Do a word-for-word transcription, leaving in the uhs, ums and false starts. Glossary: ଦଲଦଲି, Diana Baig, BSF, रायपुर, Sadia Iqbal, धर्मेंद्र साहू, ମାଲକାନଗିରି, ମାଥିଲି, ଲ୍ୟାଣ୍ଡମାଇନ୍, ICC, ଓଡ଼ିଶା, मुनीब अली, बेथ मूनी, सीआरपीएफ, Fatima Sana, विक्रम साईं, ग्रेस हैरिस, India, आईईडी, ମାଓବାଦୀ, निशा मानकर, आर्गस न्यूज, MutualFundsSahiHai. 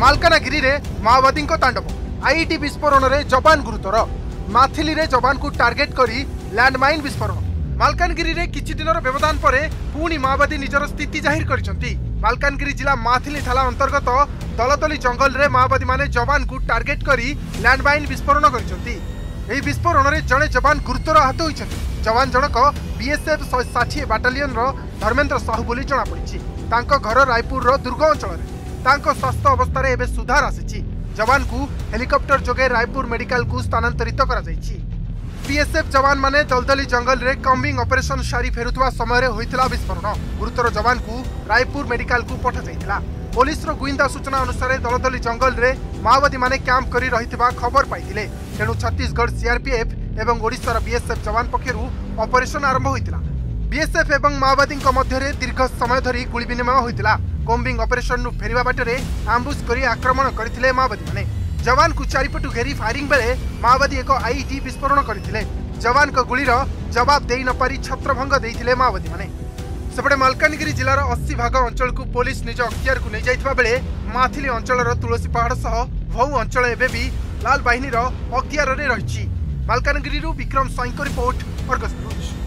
मालकानगिरी रे माओवादी तांडव आईईडी विस्फोरण में जवान गुरुतर माथिली रे जवान को टार्गेट करी लैंडमाइन विस्फोरण मालकानगिरी रे किछि दिनर व्यवधान परे पुणी माओवादी निजर स्थिति जाहिर करिसंती। मालकानगिरी जिला माथिली थाना अंतर्गत दलतली जंगल रे माओवादी माने जवान को टार्गेट करी लैंडमाइन विस्फोरण करिसंती। एही विस्फोरण रे जणे जवान गुरुतर आहत होइछथि। जवान जनक बीएसएफ एक सौ साठ बाटालियन रो धर्मेंद्र साहू बोली जना पड़िछि। तांको घर रायपुर रो दुर्ग अंचल रे तांको स्वास्थ्य अवस्था रे एबे सुधार आसीछि। जवान को हेलिकॉप्टर जोगे रायपुर मेडिकल को स्थानांतरित करा जाइछि। बीएसएफ जवान माने दलदली जंगल रे कम्बिंग ऑपरेशन सारी फेरुतवा समय रे होइतला विस्फोरण। गुरुतर जवान को रायपुर मेडिकल को पठा जाइतला। पुलिस रो गुइंदा सूचना अनुसार दलदली जंगल रे माओवादी माने कैंप करी रहितबा खबर पाइतिले। तेणु छत्तीसगढ़ सीआरपीएफ एवं ओडिशार बीएसएफ जवान पक्षरु ऑपरेशन आरंभ होइतला। बीएसएफ एवं माओवादी मध्य रे दीर्घ समय धरी गुली विनिमय होइतला। कॉम्बिंग ऑपरेशन नु फेरिबा बाटरे आंबुश करी आक्रमण करथिले माओवादी माने। जवान को चारिपटु घेरी फायरिंग बेले माओवादी एक आईईडी विस्फोरण करथिले। जवान को गुलीर जवाब देई न पारी छत्रभंग देइथिले माओवादी माने। सेपटे मालकानगिरी जिलार अस्सी भाग अंचल को पुलिस निज अख्तियार को नै जाइतबा बेले माथिली अंचलर तुलसी पहाड़ सह भौ अंचल एबे भी लाल बाहिनीर अख्तियार रे रहिछि। मालकानगिरी रु विक्रम साईंको रिपोर्ट, आर्गस न्यूज।